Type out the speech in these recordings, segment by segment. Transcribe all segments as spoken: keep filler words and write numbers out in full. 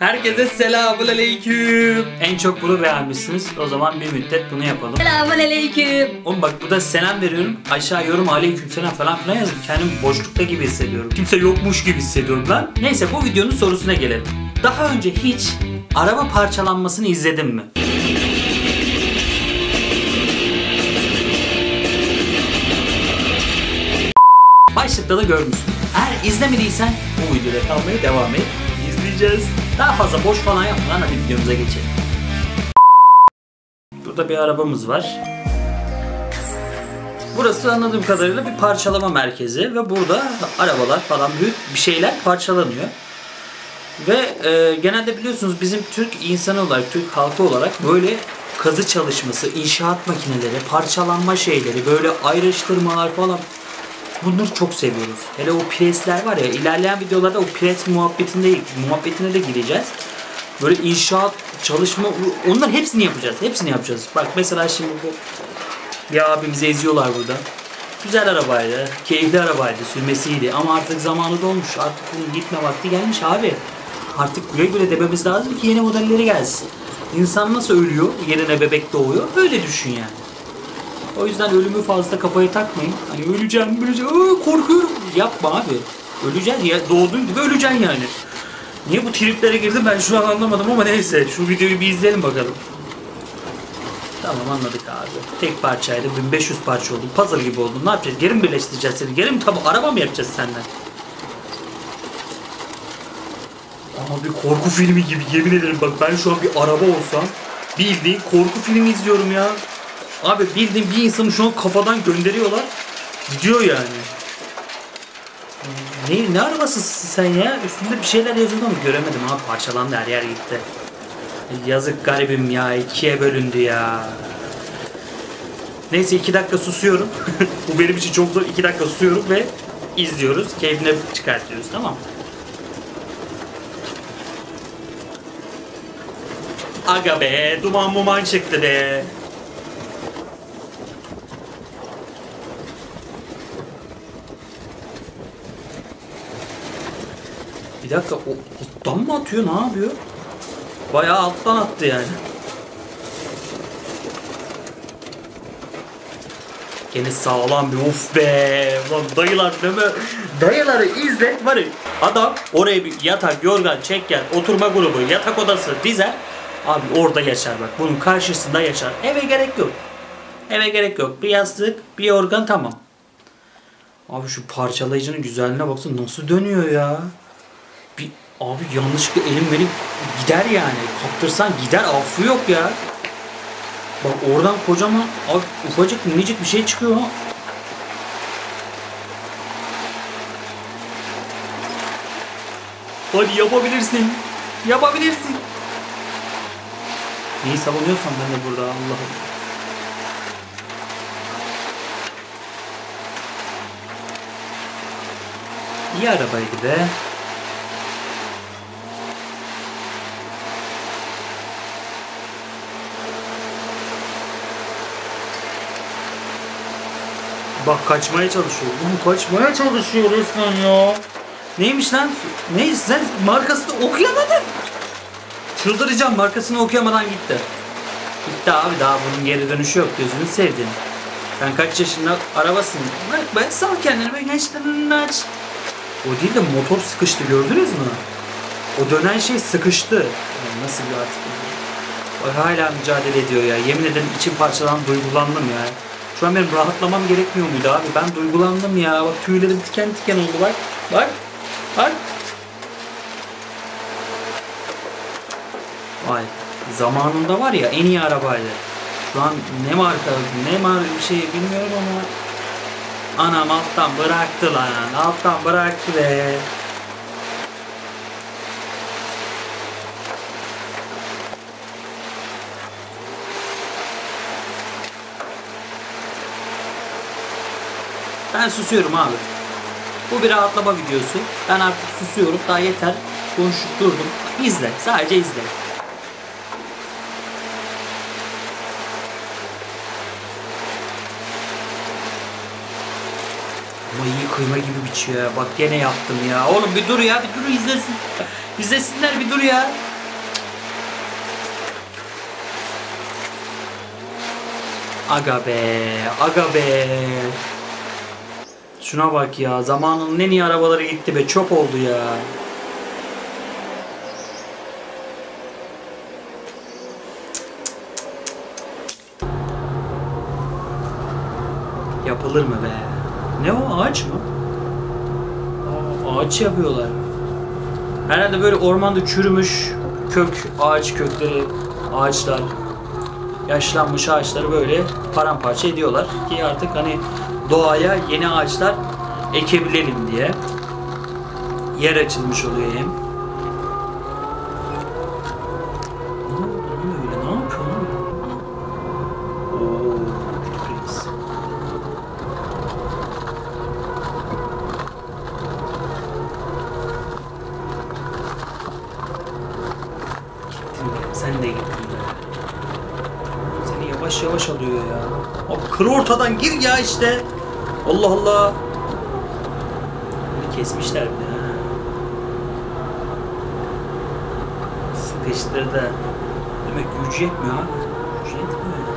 Herkese selamünaleyküm. En çok bunu beğenmişsiniz. O zaman bir müddet bunu yapalım. Selamünaleyküm. Oğlum bak, burada selam veriyorum. Aşağı yorum aleykümselam falan filan yazdım. Kendimi boşlukta gibi hissediyorum. Kimse yokmuş gibi hissediyorum ben. Neyse, bu videonun sorusuna gelelim. Daha önce hiç araba parçalanmasını izledin mi? Başlıkta da görmüşsün. Eğer izlemediysen bu videoda kalmaya devam et. İzleyeceğiz. Daha fazla boş falan yapmadan hadi videomuza geçelim. Burada bir arabamız var. Burası anladığım kadarıyla bir parçalama merkezi ve burada arabalar falan, büyük bir şeyler parçalanıyor. Ve e, genelde biliyorsunuz bizim Türk insanı olarak, Türk halkı olarak böyle kazı çalışması, inşaat makineleri, parçalanma şeyleri, böyle ayrıştırmalar falan, bunları çok seviyoruz. Hele o presler var ya, ilerleyen videolarda o pres muhabbetinde, muhabbetine de gireceğiz. Böyle inşaat, çalışma, onlar hepsini yapacağız. Hepsini yapacağız. Bak mesela şimdi bu bir abimizi eziyorlar burada. Güzel arabaydı, keyifli arabaydı, sürmesiydi ama artık zamanı dolmuş. Artık bunun gitme vakti gelmiş abi. Artık güle güle dememiz lazım ki yeni modelleri gelsin. İnsan nasıl ölüyor, yerine bebek doğuyor, öyle düşün yani. O yüzden ölümü fazla kafaya takmayın. Hani öleceğim, öleceğim, Aa, korkuyorum. Yapma abi. Öleceksin ya, doğduğun gibi öleceksin yani. Niye bu triplere girdim ben şu an anlamadım ama neyse. Şu videoyu bir izleyelim bakalım. Tamam, anladık abi. Tek parçaydı, bin beş yüz parça oldu. Puzzle gibi oldu. Ne yapacağız? Geri mi birleştireceğiz seni? Geri mi? Tabi araba mı yapacağız senden? Ama bir korku filmi gibi, yemin ederim bak, ben şu an bir araba olsam bildiğin korku filmi izliyorum ya. Abi bildiğin bir insanı şu an kafadan gönderiyorlar. Gidiyor yani. Ne, ne arabası sen ya? Üstünde bir şeyler yazıldı ama göremedim abi. Parçalandı, her yer gitti. Yazık garibim ya. ikiye bölündü ya. Neyse, iki dakika susuyorum. Bu benim için çok zor. iki dakika susuyorum ve izliyoruz. Keyfine çıkartıyoruz, tamam mı? Aga be, duman muman çıktı be. Bir dakika, o alttan mı atıyor, ne yapıyor? Bayağı alttan attı yani. Gene sağlam bir uf be. Ulan dayılar deme. Dayıları izlet var ya. Adam oraya bir yatak, yorgan, çekken, oturma grubu, yatak odası dizer. Abi orada yaşar bak. Bunun karşısında yaşar. Eve gerek yok. Eve gerek yok. Bir yastık, bir yorgan, tamam. Abi şu parçalayıcının güzelliğine baksana, nasıl dönüyor ya. Bir, abi yanlışlıkla elim benim gider yani. Kaptırsan gider, affı yok ya. Bak oradan kocaman, abi ufacık minicik bir şey çıkıyor. Hadi yapabilirsin. Yapabilirsin. Neyi savunuyorsan ben de burada, Allah'ım. İyi arabaydı be. Bak kaçmaya çalışıyor. Bunu kaçmaya çalışıyor resmen ya. Neymiş lan? Neyse, sen markasını okuyamadın. Çıldıracağım, markasını okuyamadan gitti. Gitti abi, daha bunun geri dönüşü yok. Gözünü sevdin. Sen kaç yaşında arabasın? Bak ben sal kendini, ben gençlerini aç. O değil de motor sıkıştı, gördünüz mü? O dönen şey sıkıştı. Yani nasıl bir artık? O hala mücadele ediyor ya. Yemin ederim içim parçalan, duygulandım ya. Şu an benim rahatlamam gerekmiyor muydu abi? Ben duygulandım ya. Bak tüylerim tiken tiken oldu bak. Bak. Bak. Vay. Zamanında var ya, en iyi arabaydı. Şu an ne marka, ne marka bir şey bilmiyorum ama. Anam alttan bıraktı lan. Alttan bıraktı be. Ben susuyorum abi. Bu bir rahatlama videosu. Ben artık susuyorum. Daha yeter. Konuşup durdum. İzle. Sadece izle. Ama iyi kıyma gibi biçiyor. Bak gene yaptım ya. Oğlum bir dur ya. Bir dur izlesin. İzlesinler bir dur ya. Aga be, aga be. Şuna bak ya, zamanın en iyi arabaları gitti be, çöp oldu ya. Yapılır mı be? Ne o, ağaç mı? Aa, ağaç yapıyorlar. Herhalde böyle ormanda çürümüş kök, ağaç kökleri, ağaçlar, yaşlanmış ağaçları böyle paramparça ediyorlar ki artık hani doğaya yeni ağaçlar ekebilelim diye yer açılmış oluyor hem. Ne oluyor öyle? Ne yapıyor lan? Ooo, Prince. Gittin mi? Sen de gittin mi? Seni yavaş yavaş alıyor ya. Abi kır ortadan, gir ya işte. Allah Allah. Bunu kesmişler bile ha. Sıkıştırdı. Demek gücü yetmiyor abi. Gücü yetmiyor.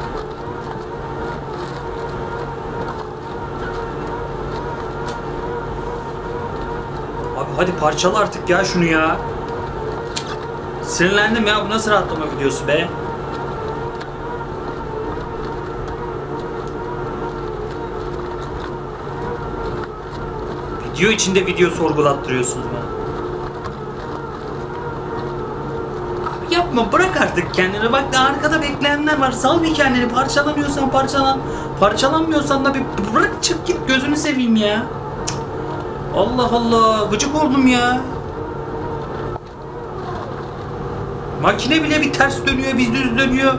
Abi hadi parçala artık ya şunu ya. Sinirlendim ya. Bu nasıl rahatlama videosu be? Video içinde video sorgulattırıyorsunuz bana. Abi yapma, bırak artık kendini. Bak da arkada bekleyenler var. Sal bir kendini. Parçalanıyorsan parçalan. Parçalanmıyorsan da bir bırak, çık git, gözünü seveyim ya. Allah Allah, gıcık oldum ya. Makine bile bir ters dönüyor, bir düz dönüyor.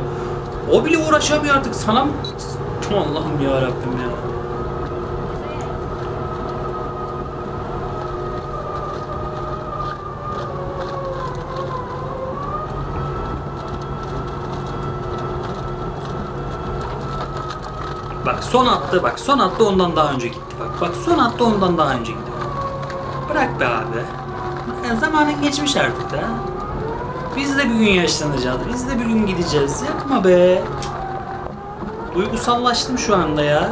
O bile uğraşamıyor artık. Sana mı? Allah'ım ya Rabbim ya. Bak son attı, bak son attı, ondan daha önce gitti, bak bak son attı, ondan daha önce gitti. Bırak be abi. Yani zamanın geçmiş artık da. Biz de bir gün yaşlanacağız, biz de bir gün gideceğiz. Yapma be. Duygusallaştım şu anda ya.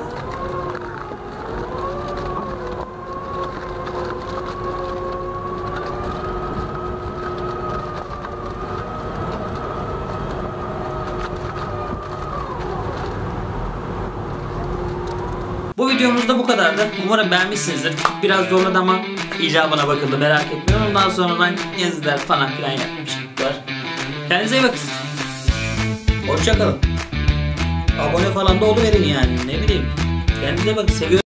Bu videomuz da bu kadardı. Umarım beğenmişsinizdir. Biraz zorladı ama icabına bakıldı, merak etmiyorum. Ondan sonradan yazılar falan filan yapmışlar. Kendinize iyi bakın. Hoşçakalın. Abone falan da oluverin yani, ne bileyim. Kendinize bakın, seviyorum.